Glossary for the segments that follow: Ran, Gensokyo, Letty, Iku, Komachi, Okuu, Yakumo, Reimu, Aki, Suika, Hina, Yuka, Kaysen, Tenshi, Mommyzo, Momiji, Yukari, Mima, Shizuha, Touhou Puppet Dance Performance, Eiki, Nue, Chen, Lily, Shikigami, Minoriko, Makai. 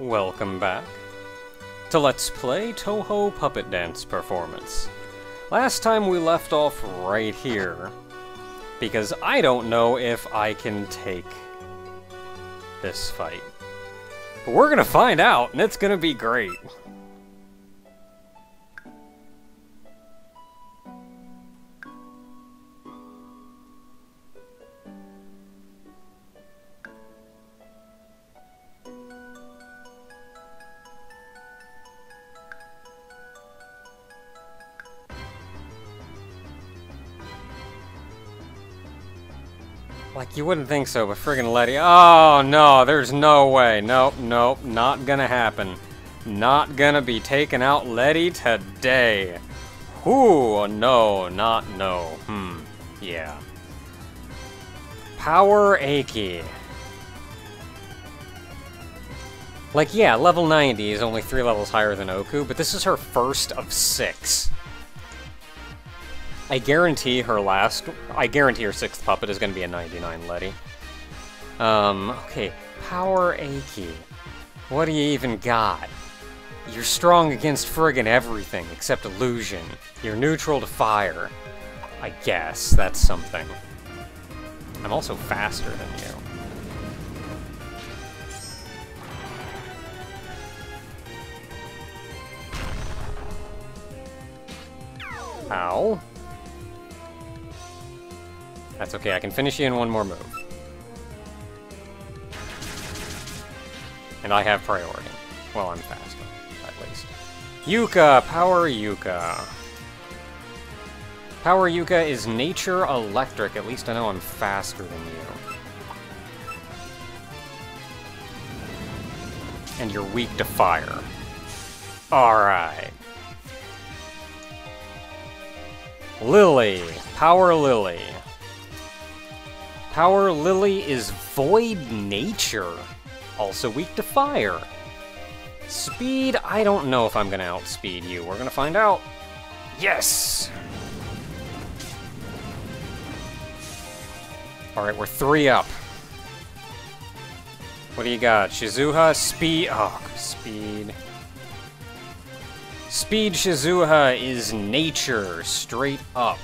Welcome back to Let's Play Touhou Puppet Dance Performance. Last time we left off right here, because I don't know if I can take this fight. But we're gonna find out, and it's gonna be great. Like, you wouldn't think so, but friggin' Letty. Oh, no, there's no way. Nope, nope, not gonna happen. Not gonna be taking out Letty today. Whoo, no, not no. Yeah. Power Eiki. Like, yeah, level 90 is only 3 levels higher than Okuu, but this is her first of 6. I guarantee her 6th puppet is going to be a 99 Letty. Okay, Power Aki. What do you even got? You're strong against friggin' everything except illusion. You're neutral to fire. I guess that's something. I'm also faster than you. Ow. That's okay, I can finish you in one more move. And I have priority. Well, I'm faster, at least. Yuka! Power Yuka. Power Yuka is nature electric. At least I know I'm faster than you. And you're weak to fire. Alright. Lily. Power Lily. Power Lily is void nature, also weak to fire. Speed, I don't know if I'm gonna outspeed you. We're gonna find out. Yes! Alright, we're 3 up. What do you got? Shizuha, speed. Oh, speed. Speed Shizuha is nature, straight up.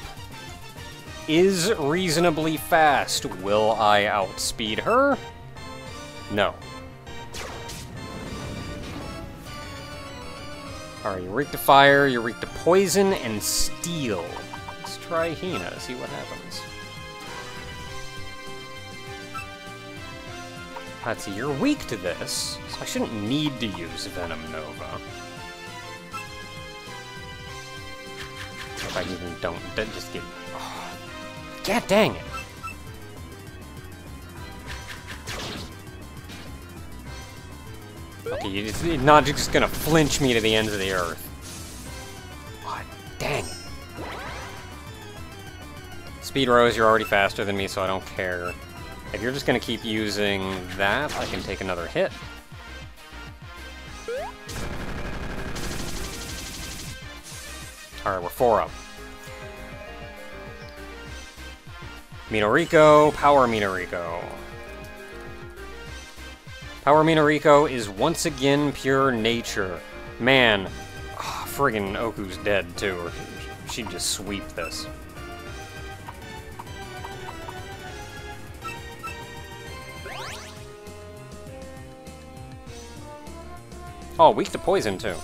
Is reasonably fast. Will I outspeed her? No. Alright, you're weak to fire, you're weak to poison, and steel. Let's try Hina, see what happens. Patsy, you're weak to this, so I shouldn't need to use Venom Nova. If I even don't, just get... Oh. God dang it! Okay, you're not just gonna flinch me to the ends of the earth. God dang it! Speed Rose, you're already faster than me, so I don't care. If you're just gonna keep using that, I can take another hit. Alright, we're 4 up. Minoriko, Power Minoriko. Power Minoriko is once again pure nature. Man, oh, friggin' Oku's dead too, or she'd just sweep this. Oh, weak to poison too.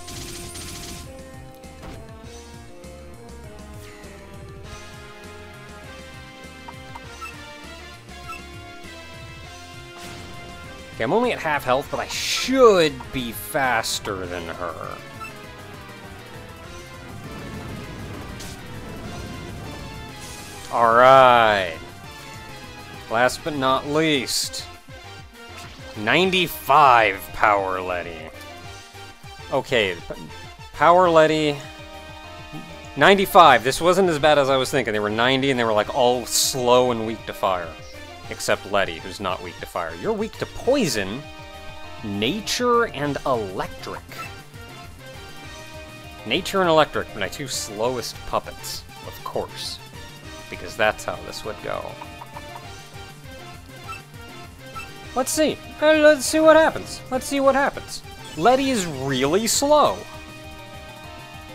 Okay, I'm only at half health, but I should be faster than her. Alright. Last but not least, 95 Power Letty. Okay, Power Letty, 95. This wasn't as bad as I was thinking. They were 90 and they were like all slow and weak to fire. Except Letty, who's not weak to fire. You're weak to poison, nature, and electric. Nature and electric, my two slowest puppets, of course. Because that's how this would go. Let's see. Let's see what happens. Letty is really slow.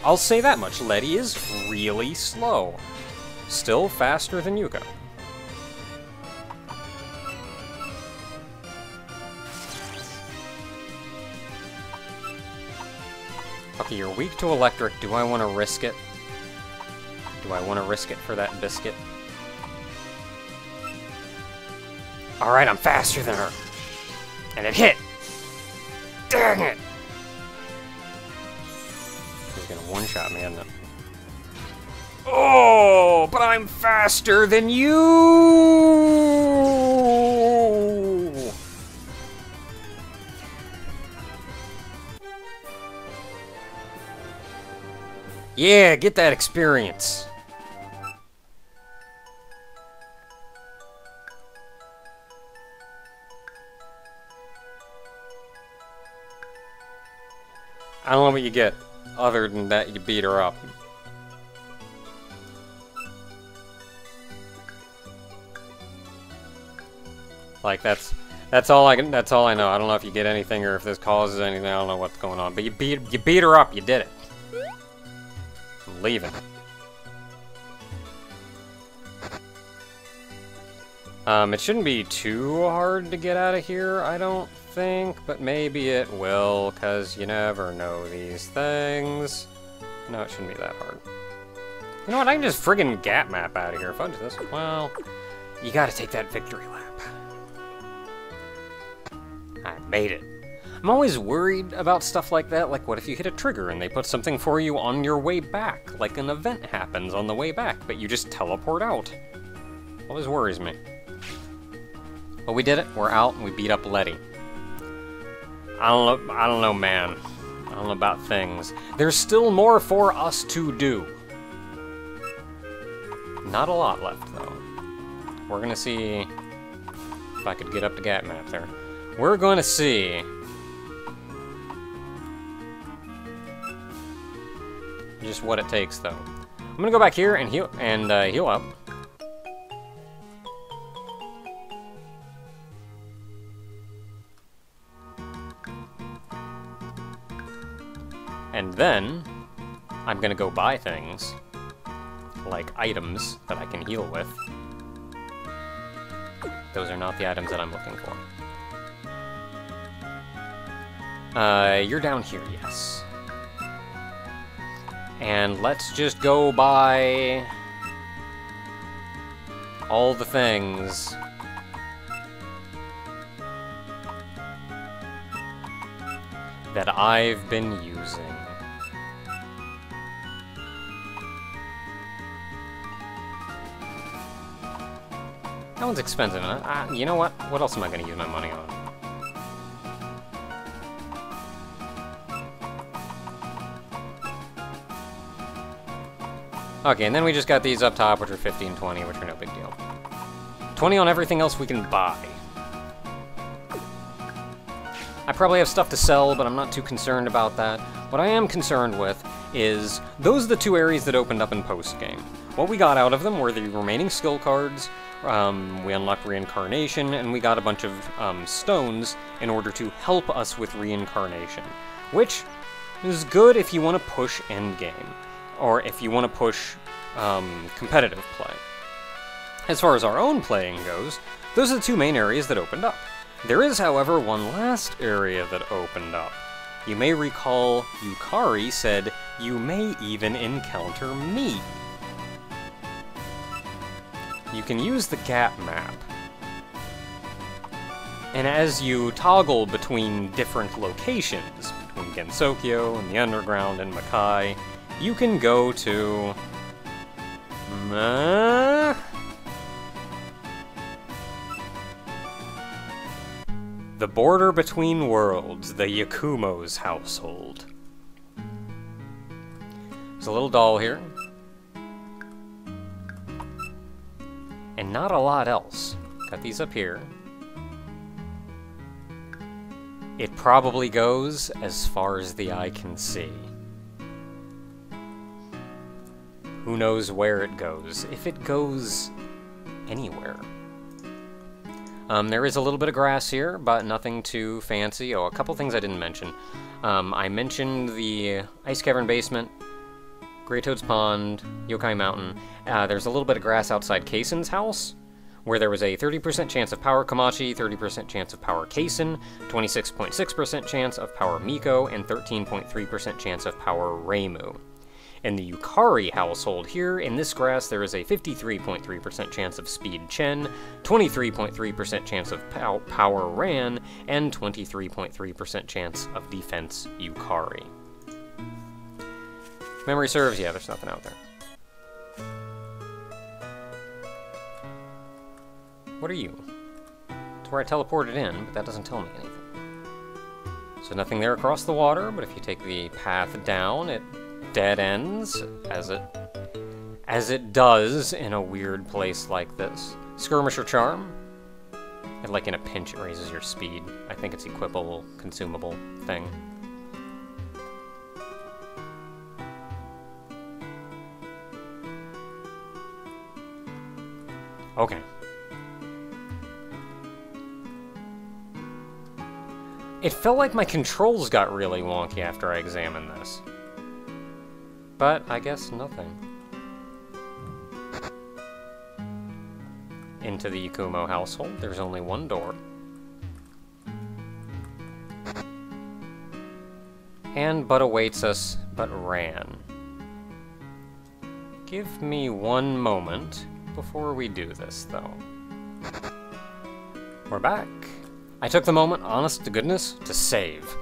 I'll say that much. Letty is really slow. Still faster than Yuka. Okay, you're weak to electric. Do I want to risk it? Do I want to risk it for that biscuit? Alright, I'm faster than her. And it hit! Dang it! He's gonna one-shot me, isn't it? Oh, but I'm faster than you! Yeah, get that experience. I don't know what you get, other than that you beat her up. Like that's all I know. I don't know if you get anything or if this causes anything. I don't know what's going on, but you beat her up. You did it. I'm leaving. It shouldn't be too hard to get out of here. I don't think, but maybe it will, because you never know these things. No, it shouldn't be that hard. You know what, I can just friggin' gap map out of here. Fudge this. Well, you gotta take that victory lap. I made it. I'm always worried about stuff like that, like what if you hit a trigger and they put something for you on your way back, like an event happens on the way back, but you just teleport out. Always worries me. But we did it, we're out, and we beat up Letty. I don't know, man. I don't know about things. There's still more for us to do. Not a lot left, though. We're gonna see if I could get up the gap map there. We're gonna see. Just what it takes, though. I'm gonna go back here and heal up. And then, I'm gonna go buy things, like items that I can heal with. Those are not the items that I'm looking for. You're down here, yes. And let's just go buy all the things. That I've been using. That one's expensive. You know what? What else am I going to use my money on? Okay, and then we just got these up top, which are 50 and 20, which are no big deal. 20 on everything else we can buy. I probably have stuff to sell, but I'm not too concerned about that. What I am concerned with is, those are the two areas that opened up in post-game. What we got out of them were the remaining skill cards, we unlocked reincarnation, and we got a bunch of stones in order to help us with reincarnation. Which is good if you want to push endgame, or if you want to push competitive play. As far as our own playing goes, those are the two main areas that opened up. There is, however, one last area that opened up. You may recall Yukari said, you may even encounter me. You can use the gap map. And as you toggle between different locations, between Gensokyo and the underground and Makai, you can go to... The border between worlds, the Yakumo's household. There's a little doll here. And not a lot else. Got these up here. It probably goes as far as the eye can see. Who knows where it goes, if it goes anywhere. There is a little bit of grass here, but nothing too fancy. Oh, a couple things I didn't mention. I mentioned the Ice Cavern Basement, Grey Toad's Pond, Yokai Mountain. There's a little bit of grass outside Kaysen's house, where there was a 30% chance of Power Komachi, 30% chance of Power Kaysen, 26.6% chance of Power Miko, and 13.3% chance of Power Reimu. In the Yukari household here, in this grass, there is a 53.3% chance of Speed Chen, 23.3% chance of Power Ran, and 23.3% chance of Defense Yukari. Memory serves, yeah, there's nothing out there. What are you? It's where I teleported in, but that doesn't tell me anything. So nothing there across the water, but if you take the path down, it dead ends, as it does in a weird place like this. Skirmisher Charm, and like in a pinch it raises your speed. I think it's equipable, consumable thing. Okay. It felt like my controls got really wonky after I examined this. But I guess nothing. Into the Yakumo household, there's only one door. And but awaits us, but Ran. Give me one moment before we do this, though. We're back. I took the moment, honest to goodness, to save.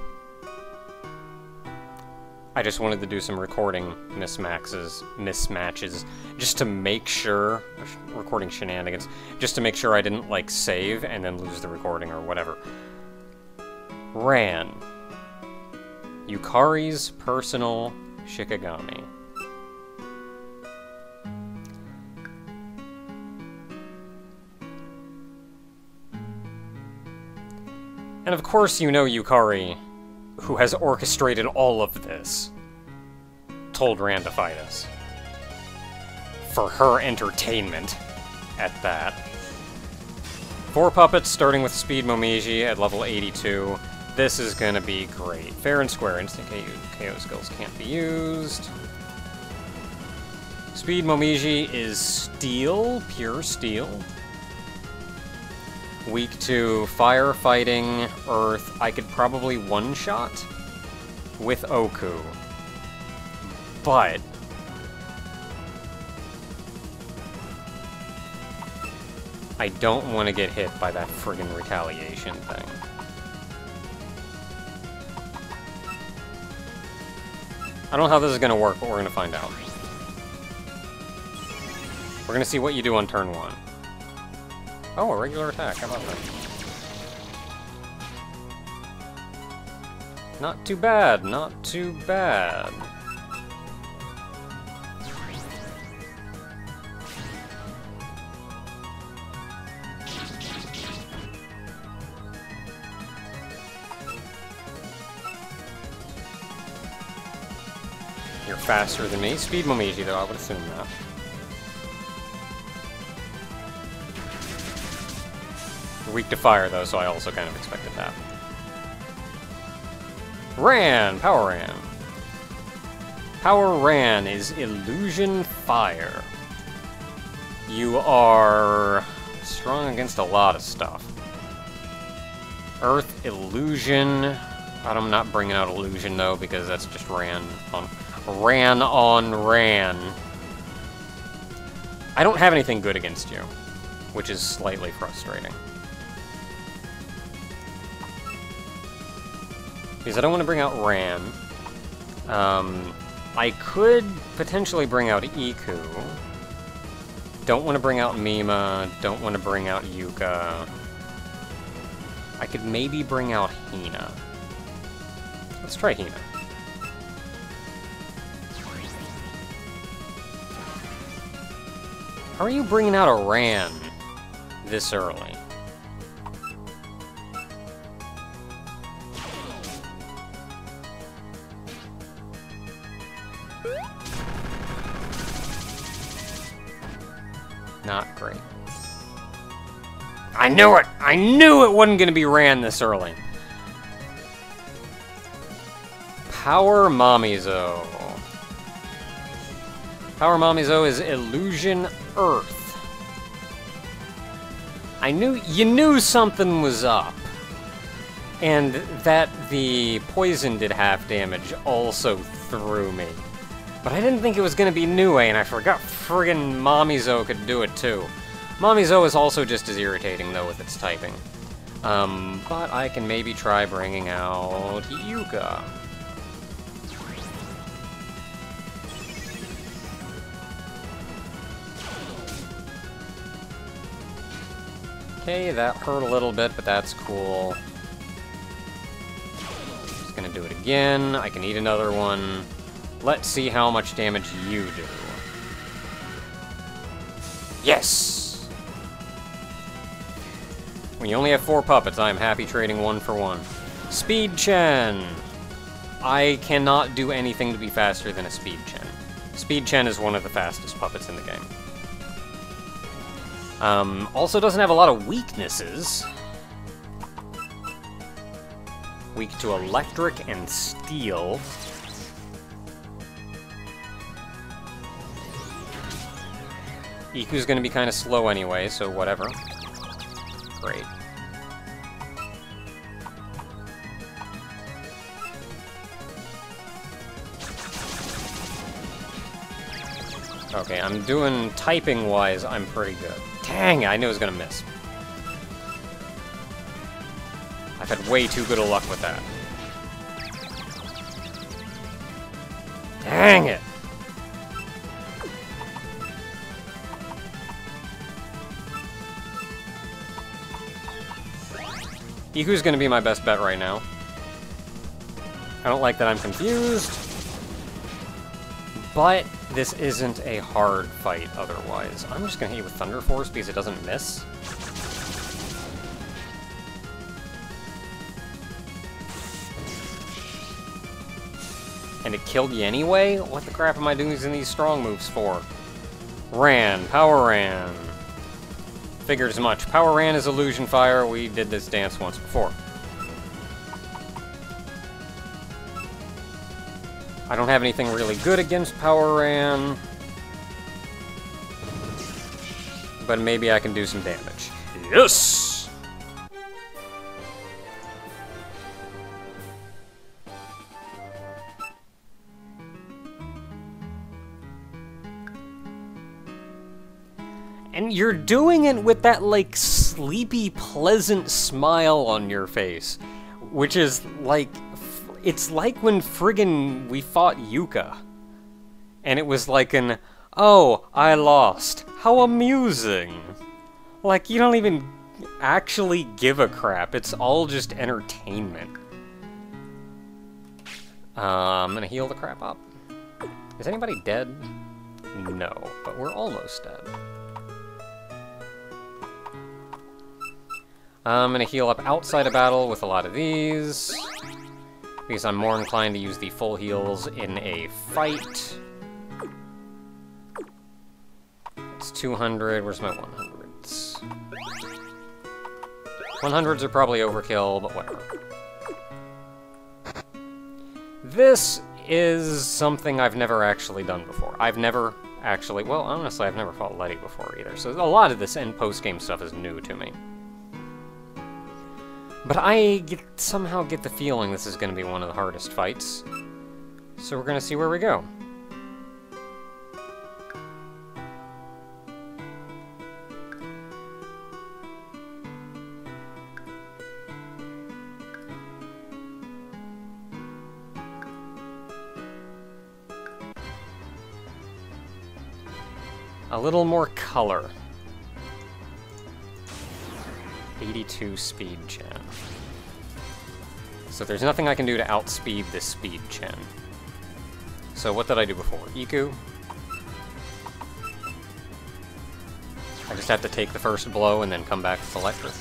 I just wanted to do some recording mismatches, just to make sure, recording shenanigans, just to make sure I didn't, like, save and then lose the recording or whatever. Ran. Yukari's personal Shikigami. And of course you know Yukari, who has orchestrated all of this, told Ran to fight us. For her entertainment, at that. 4 puppets, starting with Speed Momiji at level 82. This is gonna be great. Fair and square, instant KO skills can't be used. Speed Momiji is steel, pure steel. Weak to fire, fighting, earth. I could probably one-shot with Okuu, but I don't want to get hit by that friggin' retaliation thing. I don't know how this is going to work, but we're going to find out. We're going to see what you do on turn 1. Oh, a regular attack, how about that? Not too bad, not too bad. You're faster than me. Speed Momiji, though, I would assume that. Weak to fire, though, so I also kind of expected that. Ran! Power Ran. Power Ran is Illusion Fire. You are strong against a lot of stuff. Earth, Illusion. I'm not bringing out Illusion, though, because that's just Ran on Ran. I don't have anything good against you, which is slightly frustrating. Because I don't want to bring out Ran. I could potentially bring out Iku. Don't want to bring out Mima. Don't want to bring out Yuka. I could maybe bring out Hina. Let's try Hina. How are you bringing out a Ran this early? Not great. I knew it! I knew it wasn't gonna be Ran this early. Power Mommyzo. Power Mommyzo is Illusion Earth. I knew you knew something was up. And that the poison did half damage also threw me. But I didn't think it was gonna be Nue, and I forgot friggin' Mommyzo could do it too. Mommyzo is also just as irritating though with its typing. But I can maybe try bringing out Yuka. Okay, that hurt a little bit, but that's cool. Just gonna do it again. I can eat another one. Let's see how much damage you do. Yes! When you only have 4 puppets, I am happy trading 1 for 1. Speed Chen! I cannot do anything to be faster than a Speed Chen. Speed Chen is one of the fastest puppets in the game. Also doesn't have a lot of weaknesses. Weak to electric and steel. Iku's gonna be kind of slow anyway, so whatever. Great. Okay, I'm doing typing-wise, I'm pretty good. Dang, I knew it was gonna miss. I've had way too good of luck with that. Dang it! Iku's gonna be my best bet right now. I don't like that I'm confused. But this isn't a hard fight otherwise. I'm just gonna hit you with Thunder Force because it doesn't miss. And it killed you anyway? What the crap am I doing these strong moves for? Ran. Power Ran. Figured as much. Power Ran is Illusion Fire. We did this dance once before. I don't have anything really good against Power Ran, but maybe I can do some damage. Yes! And you're doing it with that, like, sleepy, pleasant smile on your face, which is, like... It's like when friggin' we fought Yuka, and it was like an, oh, I lost. How amusing. Like, you don't even actually give a crap. It's all just entertainment. I'm gonna heal the crap up. Is anybody dead? No, but we're almost dead. I'm gonna heal up outside of battle with a lot of these. Because I'm more inclined to use the full heals in a fight. It's 200. Where's my 100s? 100s are probably overkill, but whatever. This is something I've never actually done before. I've never actually... Well, honestly, I've never fought Letty before either. So a lot of this end post-game stuff is new to me. But I somehow get the feeling this is going to be one of the hardest fights. So we're going to see where we go. A little more color. 82 Speed Chen. So there's nothing I can do to outspeed this Speed Chen. So what did I do before? Iku. I just have to take the first blow and then come back with electric.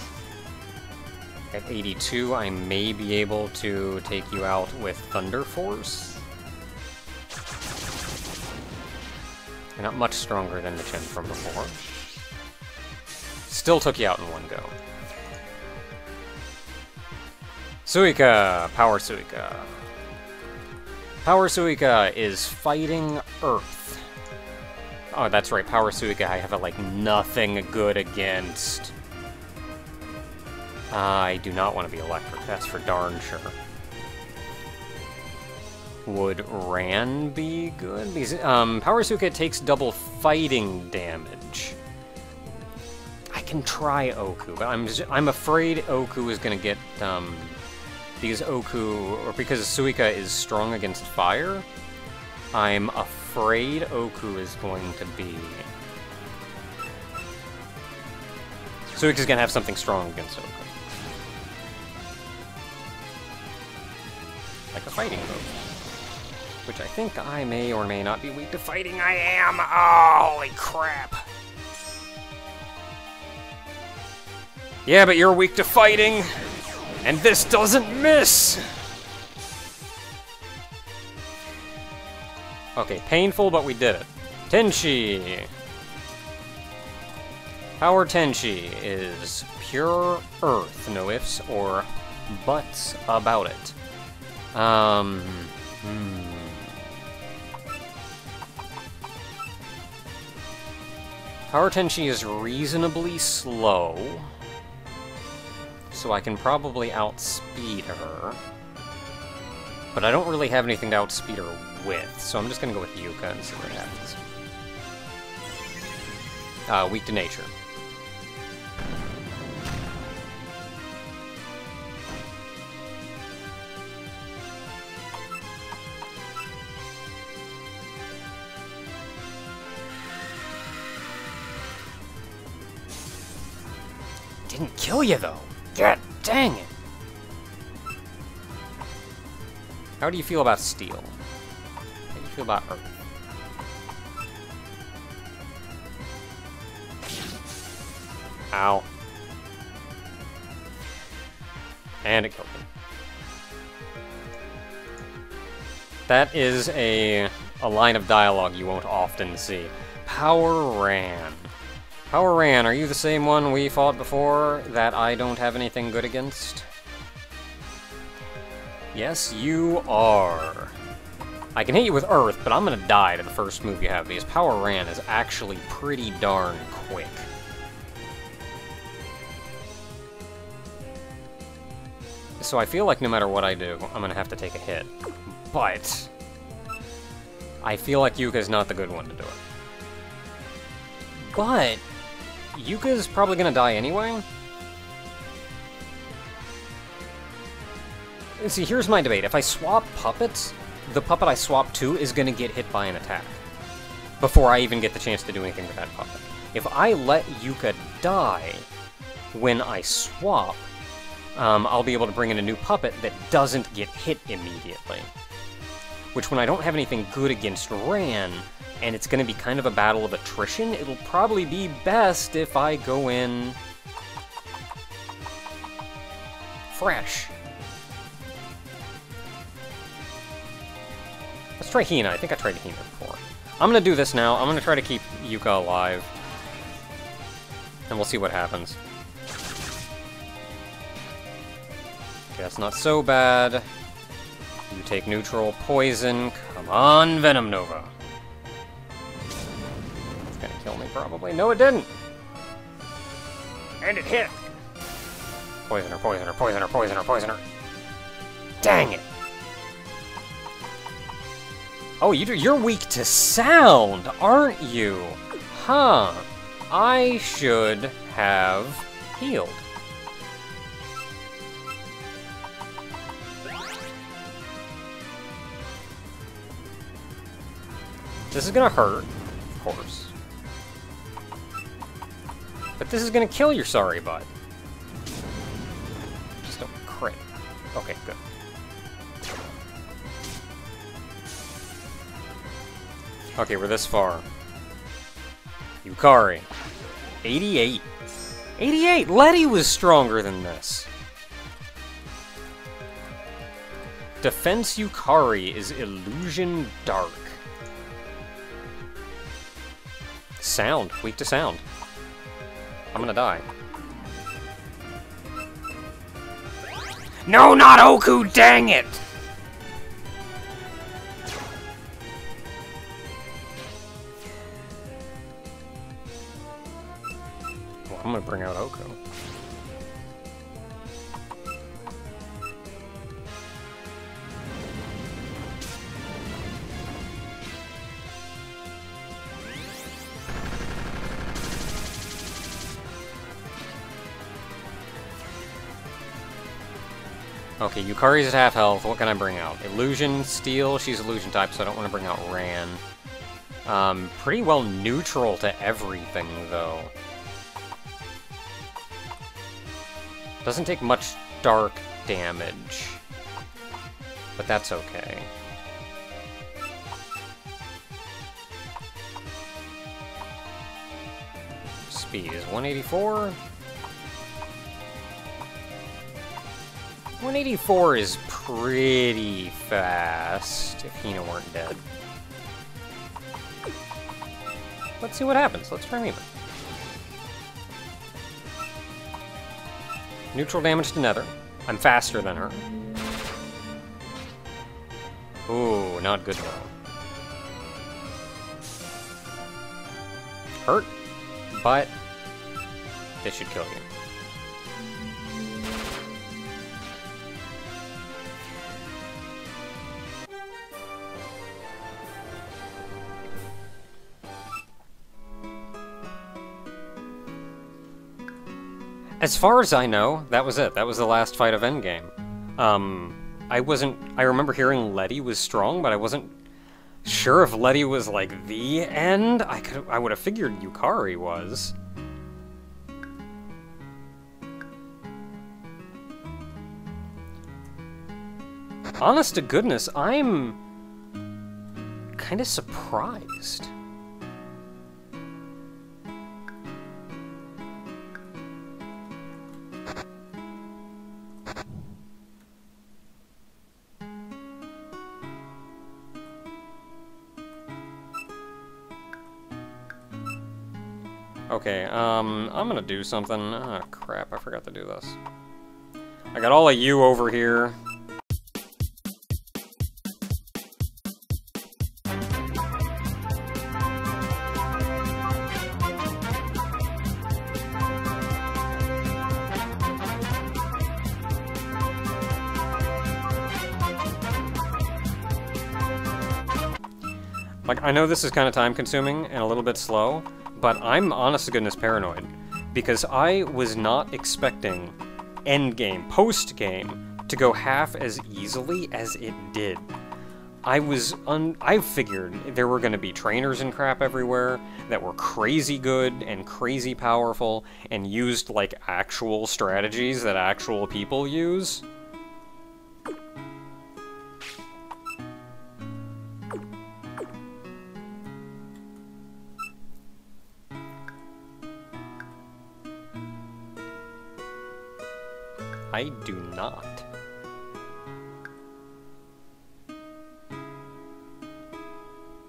At 82, I may be able to take you out with Thunder Force. You're not much stronger than the Chen from before. Still took you out in one go. Suika! Power Suika. Power Suika is fighting Earth. Oh, that's right. Power Suika, I have, like, nothing good against. I do not want to be electric. That's for darn sure. Would Ran be good? Because, Power Suika takes double fighting damage. I can try Okuu, but I'm afraid Okuu is going to get... Because Suika is strong against fire, I'm afraid Okuu is going to be... Suika's going to have something strong against Okuu. Like a fighting Okuu. Which I think I may or may not be weak to fighting. I am! Oh, holy crap! Yeah, but you're weak to fighting! And this doesn't miss! Okay, painful, but we did it. Tenshi! Power Tenshi is pure earth, no ifs or buts about it. Power Tenshi is reasonably slow. So I can probably outspeed her. But I don't really have anything to outspeed her with, so I'm just gonna go with Yuka and see what happens. Weak to nature. Didn't kill you though. God dang it! How do you feel about steel? How do you feel about earth? Ow. And it killed me. That is a line of dialogue you won't often see. Power Ran. Power Ran, are you the same one we fought before that I don't have anything good against? Yes, you are. I can hit you with Earth, but I'm gonna die to the first move you have, because Power Ran is actually pretty darn quick. So I feel like no matter what I do, I'm gonna have to take a hit. But I feel like Yuka's not the good one to do it. But Yuka's probably gonna die anyway. See, here's my debate. If I swap puppets, the puppet I swap to is gonna get hit by an attack before I even get the chance to do anything with that puppet. If I let Yuka die when I swap, I'll be able to bring in a new puppet that doesn't get hit immediately. Which, when I don't have anything good against Ran, and it's going to be kind of a battle of attrition, it'll probably be best if I go in fresh. Let's try Hina. I think I tried Hina before. I'm going to do this now. I'm going to try to keep Yuka alive. And we'll see what happens. Okay, that's not so bad. You take neutral poison. Come on, Venom Nova. Kill me, probably. No, it didn't! And it hit! Poisoner, poisoner, poisoner, poisoner, poisoner! Dang it! Oh, you're weak to sound, aren't you? Huh. I should have healed. This is gonna hurt, of course. But this is gonna kill your sorry butt. Just don't crit. Okay, good. Okay, we're this far. Yukari. 88. 88! Letty was stronger than this. Defense Yukari is Illusion Dark. Sound. Weak to sound. I'm gonna die. No, not Okuu, dang it! Well, I'm gonna bring out Okuu. Okay, Yukari's at half health. What can I bring out? Illusion, Steel. She's illusion type, so I don't want to bring out Ran. Pretty well neutral to everything, though. Doesn't take much dark damage. But that's okay. Speed is 184. 184 is pretty fast, if Hina weren't dead. Let's see what happens. Let's try Mima. Neutral damage to Nether. I'm faster than her. Ooh, not good though. Hurt, but this should kill you. As far as I know, that was it. That was the last fight of Endgame. I remember hearing Letty was strong, but I wasn't sure if Letty was, like, the end. I would have figured Yukari was. Honest to goodness, I'm kind of surprised. Okay, I'm gonna do something. Ah, crap, I forgot to do this. I got all of you over here. Like, I know this is kind of time-consuming and a little bit slow, but I'm honest to goodness paranoid, because I was not expecting endgame, post-game, to go half as easily as it did. I figured there were going to be trainers and crap everywhere that were crazy good and crazy powerful and used, like, actual strategies that actual people use. I do not.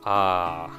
Ah.